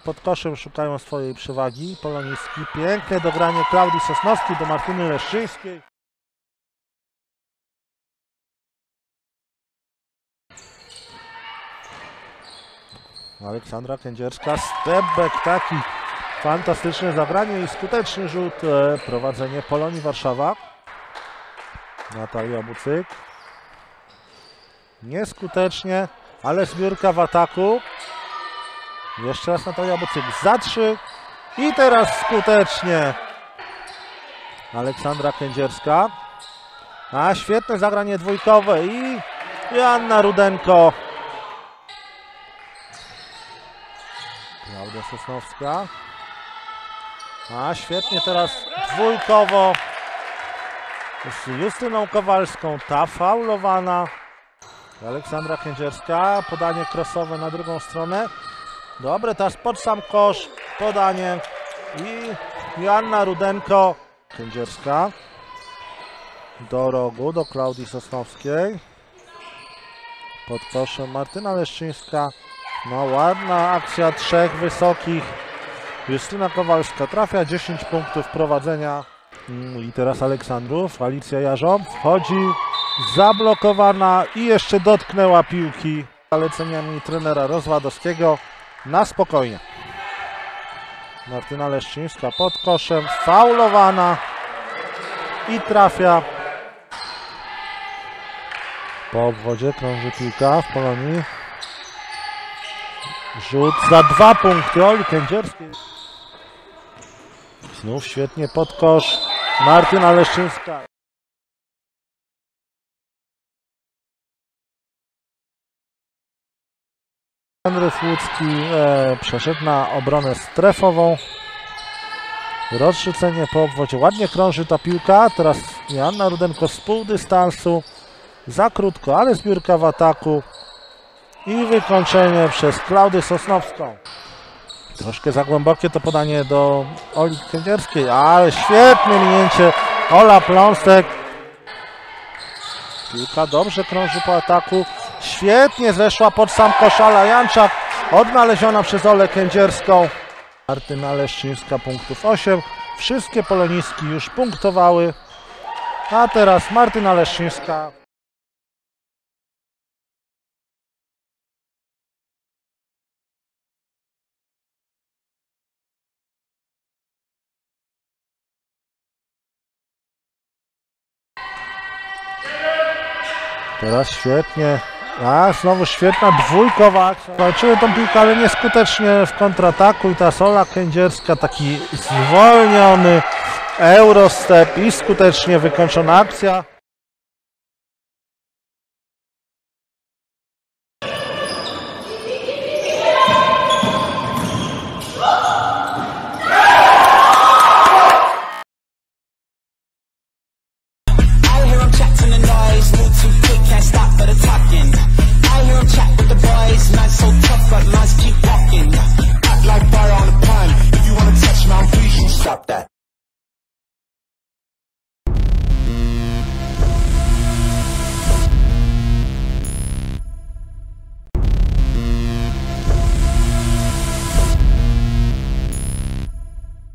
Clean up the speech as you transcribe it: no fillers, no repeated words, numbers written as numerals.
i pod koszem szukają swojej przewagi polonistki. Piękne dogranie Klaudii Sosnowskiej do Martyny Leszczyńskiej. Aleksandra Kędzierska, step back, taki fantastyczne zagranie i skuteczny rzut, prowadzenie Polonii Warszawa. Natalia Bucyk. Nieskutecznie, ale zbiórka w ataku. Jeszcze raz Natalia Bucyk za trzy i teraz skutecznie Aleksandra Kędzierska. A świetne zagranie dwójkowe i Joanna Rudenko. Klaudia Sosnowska. A świetnie teraz dwójkowo z Justyną Kowalską, ta faulowana. Aleksandra Kędzierska, podanie krosowe na drugą stronę. Dobre, teraz pod sam kosz, podanie i Joanna Rudenko. Kędzierska do rogu, do Klaudii Sosnowskiej. Pod koszem Martyna Leszczyńska. No ładna akcja trzech wysokich. Justyna Kowalska trafia, 10 punktów prowadzenia. I teraz Aleksandrów, Alicja Jarząb wchodzi, zablokowana i jeszcze dotknęła piłki. Zaleceniami trenera Rozwadowskiego na spokojnie. Martyna Leszczyńska pod koszem, faulowana i trafia. Po obwodzie krąży piłka w Polonii. Rzut za 2 punkty Oli Kędzierskiej. Znów świetnie pod kosz Martyna Leszczyńska. Jędrez Łódzki przeszedł na obronę strefową. Rozrzucenie po obwodzie. Ładnie krąży ta piłka. Teraz Joanna Rudenko z pół dystansu. Za krótko, ale zbiórka w ataku. I wykończenie przez Klaudię Sosnowską. Troszkę za głębokie to podanie do Oli Kędzierskiej, ale świetne minięcie Ola Pląsek. Piłka dobrze krąży po ataku. Świetnie zeszła pod sam kosz Alicja Janczak, odnaleziona przez Olę Kędzierską. Martyna Leszczyńska punktów 8. Wszystkie polonistki już punktowały. A teraz Martyna Leszczyńska. Teraz świetnie, a znowu świetna dwójkowa. Walczyły tą piłkę, ale nieskutecznie w kontrataku i ta Ola Kędzierska, taki zwolniony Eurostep i skutecznie wykończona akcja.